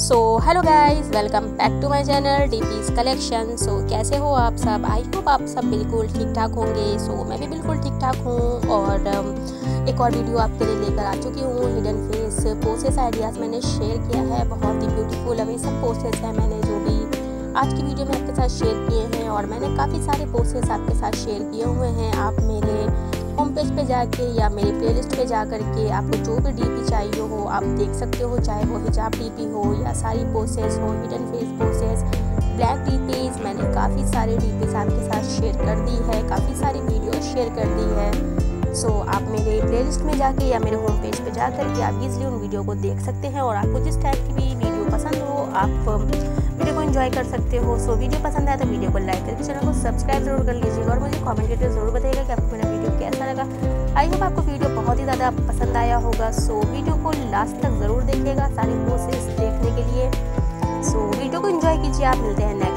So hello guys, welcome back to my channel DPs collection. So कैसे हो आप सब? आई होप आप सब बिल्कुल ठीक ठाक होंगे। सो मैं भी बिल्कुल ठीक ठाक हूँ और एक और वीडियो आपके लिए लेकर आ चुकी हूँ। हिडन फेस पोसेस आइडियाज़ मैंने शेयर किया है, बहुत ही ब्यूटीफुल अमेजिंग पोसेस है। मैंने जो भी आज की वीडियो में आपके साथ शेयर किए हैं और मैंने काफ़ी सारे पोसेस आपके साथ शेयर किए हुए हैं। आप मेरे होम पेज पे जाके या मेरे प्लेलिस्ट पे जा करके आपको जो भी डीपी चाहिए हो आप देख सकते हो, चाहे वो हिजाब डीपी हो या सारी पोसेस हो, hidden face poses, black DPs. मैंने काफ़ी सारे डीपीज आपके साथ शेयर कर दी है, काफ़ी सारी वीडियो शेयर कर दी है। सो आप मेरे प्लेलिस्ट में जाके या मेरे होम पेज पे जा करके आप इज़िली उन वीडियो को देख सकते हैं और आपको जिस टाइप की भी वीडियो पसंद हो आप वीडियो को एंजॉय कर सकते हो। सो वीडियो पसंद आए तो वीडियो को लाइक करके चैनल को सब्सक्राइब जरूर कर लीजिएगा और मुझे कमेंट करके जरूर बताइएगा कि आपको मेरा वीडियो कैसा लगा। आई होप आपको वीडियो बहुत ही ज़्यादा पसंद आया होगा। सो वीडियो को लास्ट तक ज़रूर देखिएगा सारी प्रोसेस देखने के लिए। सो वीडियो को एंजॉय कीजिए। आप मिलते हैं